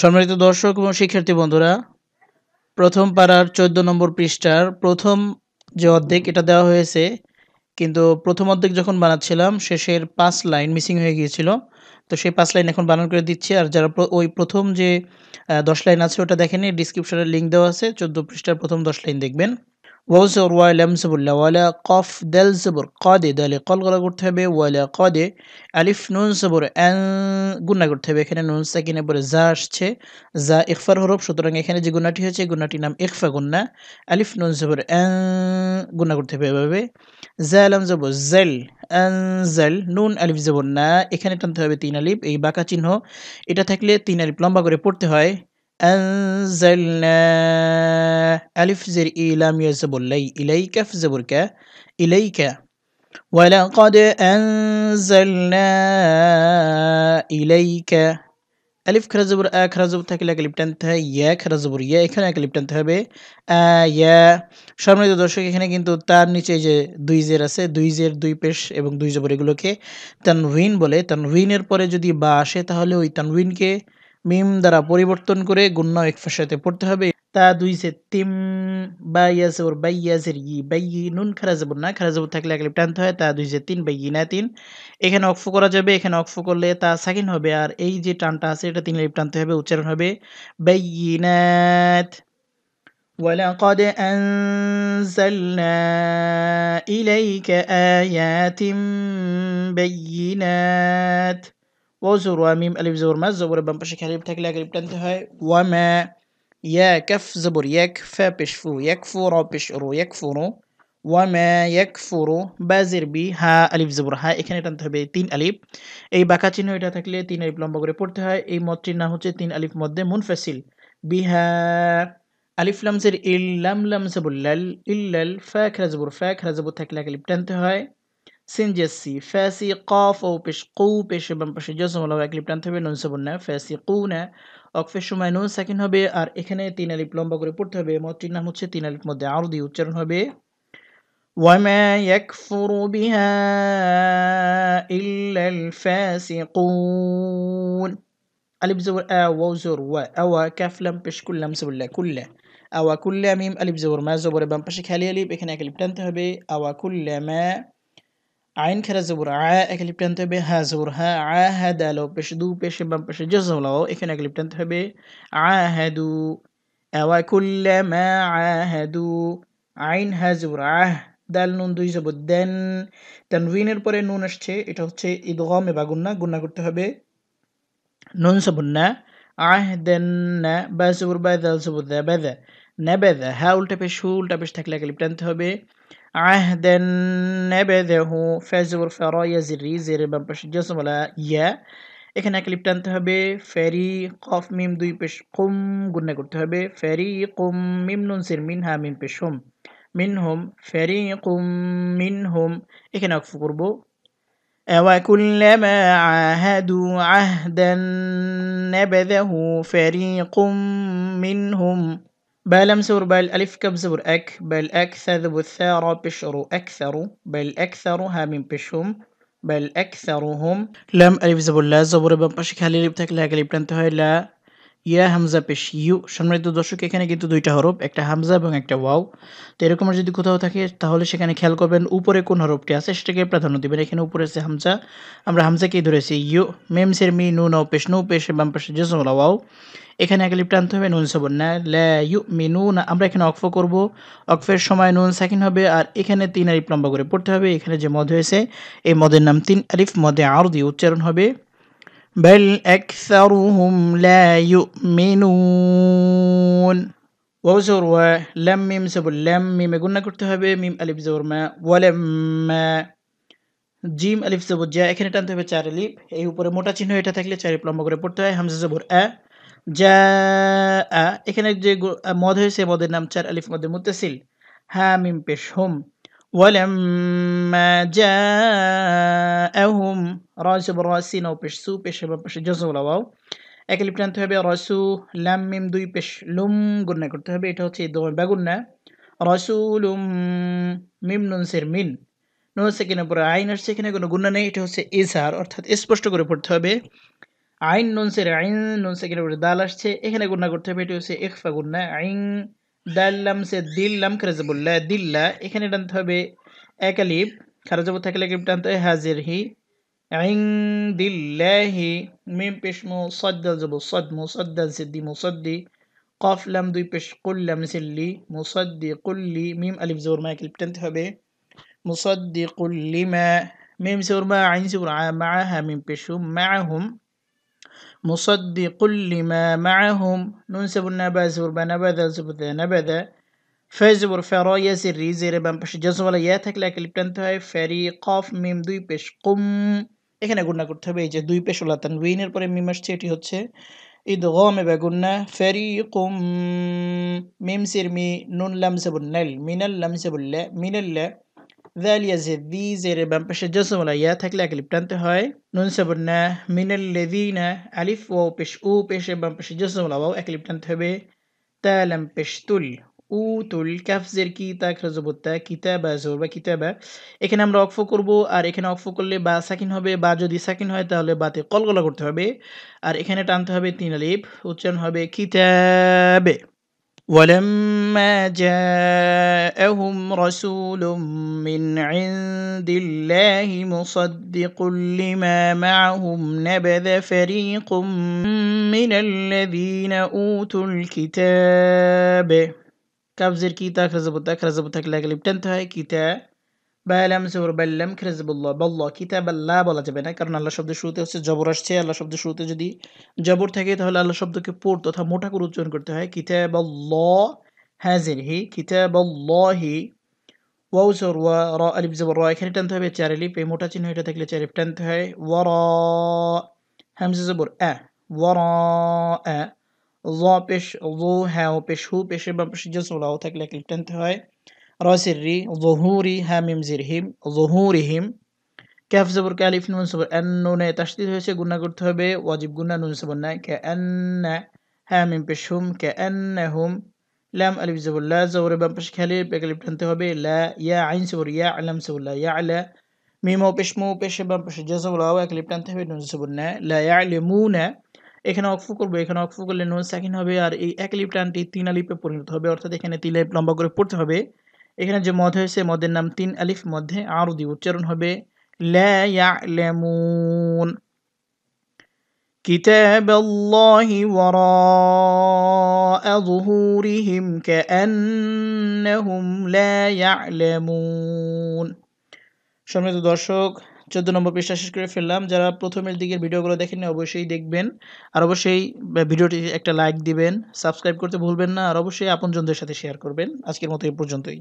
সম্মানিত দর্শক এবং শিক্ষার্থী বন্ধুরা, প্রথম পারার ১৪ নম্বর পৃষ্ঠার প্রথম যে অর্ধেক এটা দেওয়া হয়েছে, কিন্তু প্রথম অর্ধেক যখন বানাচ্ছিলাম শেষের 5 লাইন মিসিং হয়ে গিয়েছিল, তো সেই 5 লাইন এখন বানান করে দিচ্ছি। আর যারা ওই প্রথম যে 10 লাইন আছে ওটা দেখেনি, ডিসক্রিপশনে লিঙ্ক দেওয়া আছে, ১৪ পৃষ্ঠার প্রথম 10 লাইন দেখবেন। ওয়াউজর ওয়ালামসবুল্লাহ ওয়ালা কফ দেল সবর কদে দলে কলগলা করতে হবে, ওয়ালা কদে আলিফ নুন সবর অ্যান গুন্না করতে হবে। এখানে নুন সাকিনের পরে যা আসছে, যা ইকফার হরফ, সুতরাং এখানে যে গুন্নাটি হয়েছে গুন্নাটির নাম ইকফা গুন্না। আলিফ নুন সবর অ্যান গুন্না করতে হবে এভাবে। জা আলাম জবর জেল অ্যান জেল, নুন আলিফ জবর না, এখানে টানতে হবে 3 আলিফ, এই বাঁকা চিহ্ন এটা থাকলে 3 আলিফ লম্বা করে পড়তে হয়। أنزلنا ألف زر إيلام يزبر لي إليك فزبرك إليك ولقد أنزلنا إليك ألف كرزبر آ كرزبر تاكلا كليبتنتها يا كرزبر يا إخنا كليبتنتها بي آيا شامني دو درشق إخنا كنتو تار نيچه جه دوي زير آسه دوي زير دوي پیش এবং دوي زبر এগুলো কে তানউইন বলে। তানউইনের পরে যদি বা আসে তাহলে ওই তানউইন কে মিম দ্বারা পরিবর্তন করে গুন্না ইকফার সাথে পড়তে হবে। তা দুই সে তিম বাইয়া জবর বাইয়া জের ই বাইয়ি, নুন খারা জবর না, খারা জবর থাকলে একলিপ টানতে হয়। তা দুই সে তিন বাইয়ি না তিন, এখানে অক্ফ করা যাবে, এখানে অক্ফ করলে তা সাকিন হবে, আর এই যে টানটা আছে এটা 3 লিপ টানতে হবে, উচ্চারণ হবে বাইয়িনাত। ولقد أنزلنا إليك آيات بينات وزر وميم ألف زور ما زور بمشي كليب تكلا كليب تنتهي وما يا كف زبر يكف بشفو يكفر بشرو يكفر وما يكفر بازر بي ها ألف زبر ها إكنه تنتهي بتين ألف أي باكاتي نو إذا تكلي تين ألف لما بقول ريبورت هاي أي موتي نهوتش تين ألف مدة منفصل بها ألف لم زر إل لم لم زبر لل إلا الفاكر زبر فاكر زبر تكلا كليب تنتهي سنجسي فاسقاف أو بشقو بش بمبش جزم الله أكليب تنتبه ننسبنا فاسقونا أكفش ما نون ساكن هبه أر إخنة تين ألف لمبا كوري پورت هبه موتين همتش تين ألف مدى عرضي وچرن هبه وما يكفر بها إلا الفاسقون ألف زور آ وزور و أو كاف لم بش كل لم سب الله كله أو كل ميم ألف زور ما زور بمبش خالي ألف إخنة أكليب تنتبه هبه أو كل ما عين كرا زبور عا اكليب تنتبه ها زبور ها عاهدا لو بش دو بش بم بش جزم لو اكن اكليب تنتبه عاهدو او كلما عاهدو عين ها زبور عا دال نون دوي زبور دن تنوينر پره نون اشچه এটা হচ্ছে ইদগামে বা গুন্না, গুন্না করতে হবে নুন সাবুন্না আহদান্না বা জবর বা দাল জবর দা বাদা নাবাদা হা উল্টা পেশ হু উল্টা পেশ থাকলে এক্লিপ টানতে হবে। عهدا نبذه فزور فرايا زري زر بمبش جسم ولا يا إكنا كليب تنتهبه فريق قاف ميم دوي بش قم قلنا قلتهبه فريق ميم ننصر منها من بشهم منهم فريق منهم إكنا أكف قربو وكلما عاهدوا عهدا نبذه فريق منهم بالم زور بال ألف كب زور أك بل أكثر ذو الثار بشرو أكثر بل أكثرها من بشهم بل أكثرهم لم ألف زور لا زور بمشك هالي بتاك لا قليب تنتهي لا يا همزة بش يو شمري دو دشوك এখানে কিন্তু দুইটা হরফ, একটা হামজা এবং একটা ওয়াও। তো এরকম যদি কোথাও থাকে তাহলে সেখানে খেয়াল করবেন উপরে কোন হরফটি আছে সেটাকে প্রাধান্য দিবেন। এখানে উপরে আছে হামজা, আমরা হামজাকেই ধরেছি ইউ। মিম সের মি, নুন ও পেশ নু পেশ বাম পেশ জজম লা ওয়াও, এখানে একলিপ টানতে হবে নুন সাবন না লা ইউমিনুনা। আমরা এখানে ওয়াকফ করব, ওয়াকফের সময় নুন সাকিন হবে, আর এখানে 3 আলিফ লম্বা করে পড়তে হবে। এখানে যে মদ হয়েছে এই মদের নাম 3 আলিফ মদে আরদি উচ্চারণ হবে بل أكثرهم لا يؤمنون وزور ولم ميم سبو لم ميم قلنا كرتها بميم ألف زور ما ولما جيم ألف زبو جاء এখানে টানতে হবে 4 আলিফ, এই উপরে মোটা চিহ্ন এটা থাকলে 4 আলিফ লম্বা করে পড়তে হয়। হামজা জবর আ জা আ, এখানে যে মদ হয়েছে মদের নাম 4 আলিফ মধ্যে মুত্তাসিল হা মিম পেশ হুম ولما جاءهم راجب راسين أو بشسو بشباب بشجزو لواو أكل بنتها برسو لم مم دوي بش لم قلنا كرتها بيتها تيدون بقولنا رسول مم ننصر من نو سكينة برا عين سكينة قلنا نيتها سيزهر أرثات إسبشتو كرتها ب আইন নুন সের আইন নুন সেকের উপরে দাল আসছে, এখানে গুণা করতে হবে। এটি হচ্ছে ইখফা গুণা। আইন দাল্লাম সে দিল্লাম খারাজ বললা দিল্লা, এখানে টানতে হবে একালিপ, খারাজ থাকলে একালিপ টানতে হবে হাজির হি। আইন দিল্লাহি মিম পেশ মু সদ্দাল যাব সদ মু সদ্দাল সিদ্দি মুসদ্দি, কফ লাম দুই পেশ কুল্লাম সিল্লি মুসদ্দি কুল্লি, মিম আলিফ জোর মা একালিপ টানতে হবে মুসদ্দি কুল্লি মা, মিম জোর মা আইন জোর মা হা মিম পেশু মা হুম مصدق لما معهم ننسب النبا زبر بنبذا زبر نبذا فزبر فرا يسر زير بن بش جزم ولا ياتك لك اللي بتنتهي فريق قاف ميم دوي بش قم এখানে গুণনা করতে হবে। এই যে দুই পেশ ওলা তানবিনের পরে মিম আসছে, এটি হচ্ছে ইদগামে বা গুণনা। ফারিকুম মিম সিরমি নুন লামসবুল নাল মিনাল লামসবুল মিনাল এখানে আমরা অক্ফ করব। আর এখানে অক্ফ করলে বা সাকিন হবে, বা যদি সাকিন হয় তাহলে বাতে কলগলা করতে হবে। আর এখানে টানতে হবে তিন আলিফ, উচ্চারণ হবে কিতাবে। ولما جاءهم رسول من عند الله مصدق لما معهم نبذ فريق من الذين أوتوا الكتاب كابزر كيتا خرزبو تاك لغلب تنتهي كيتا بلم سور بلم كرزب الله بالله كتاب الله بلا যাবে না, কারণ আল্লাহ শব্দের শুরুতে হচ্ছে জবর আসছে। আল্লাহ শব্দের শুরুতে যদি জবর থাকে তাহলে আল্লাহ শব্দকে পূর্ণ তথা মোটা করে উচ্চারণ করতে হয়। কিতাব আল্লাহ হাজির হি কিতাব আল্লাহি ওয়াও সর ওয়া রা আলিফ জবর রা, এখানে টানতে হবে চার আলিফ, এই মোটা চিহ্ন এটা থাকলে চার আলিফ টানতে হয়। ওয়া রা হামজা জবর আ ওয়া রা আ যা পেশ যু হা ও পেশ হু পেশে বা পেশ জসলা ও থাকলে ক্লিক টানতে হয়। راسري ظهوري هامم زرهم ظهورهم كاف زبر كالف نون صبر أنون تشديد هسه قلنا قلتها به واجب قلنا نون صبرنا كأن هامم بشهم كأنهم لام ألف زبر لا زور بمش كالف بقلب تنتهى به لا يا عين صبر يا علم صبر لا يعلى ميم أو بش مو بش بمش جزم ولا هو بقلب تنتهى به نون صبرنا لا يعلمون এখানে অক্ফ করবো। এখানে অক্ফ করলে নুন সাকিন হবে, আর এই এক লিপ টানটি তিন আলিপে পরিণত হবে, অর্থাৎ এখানে তিন আলিপ লম্বা করে পড়তে হবে। এখানে যে মদ হয়েছে মদের নাম তিন আলিফ মধ্যে আর দি, উচ্চারণ হবে লা ইয়ালামুন কিতাবাল্লাহি ওয়ারা যুহুরিহিম কাআন্নাহুম লা ইয়ালামুন। সম্মানিত দর্শক, 14 নম্বর পৃষ্ঠা শেষ করে ফেললাম। যারা প্রথমের দিকের ভিডিওগুলো দেখেননি অবশ্যই দেখবেন, আর অবশ্যই ভিডিওটি একটা লাইক দিবেন, সাবস্ক্রাইব করতে ভুলবেন না, আর অবশ্যই আপনজনদের সাথে শেয়ার করবেন। আজকের মতো এই পর্যন্তই।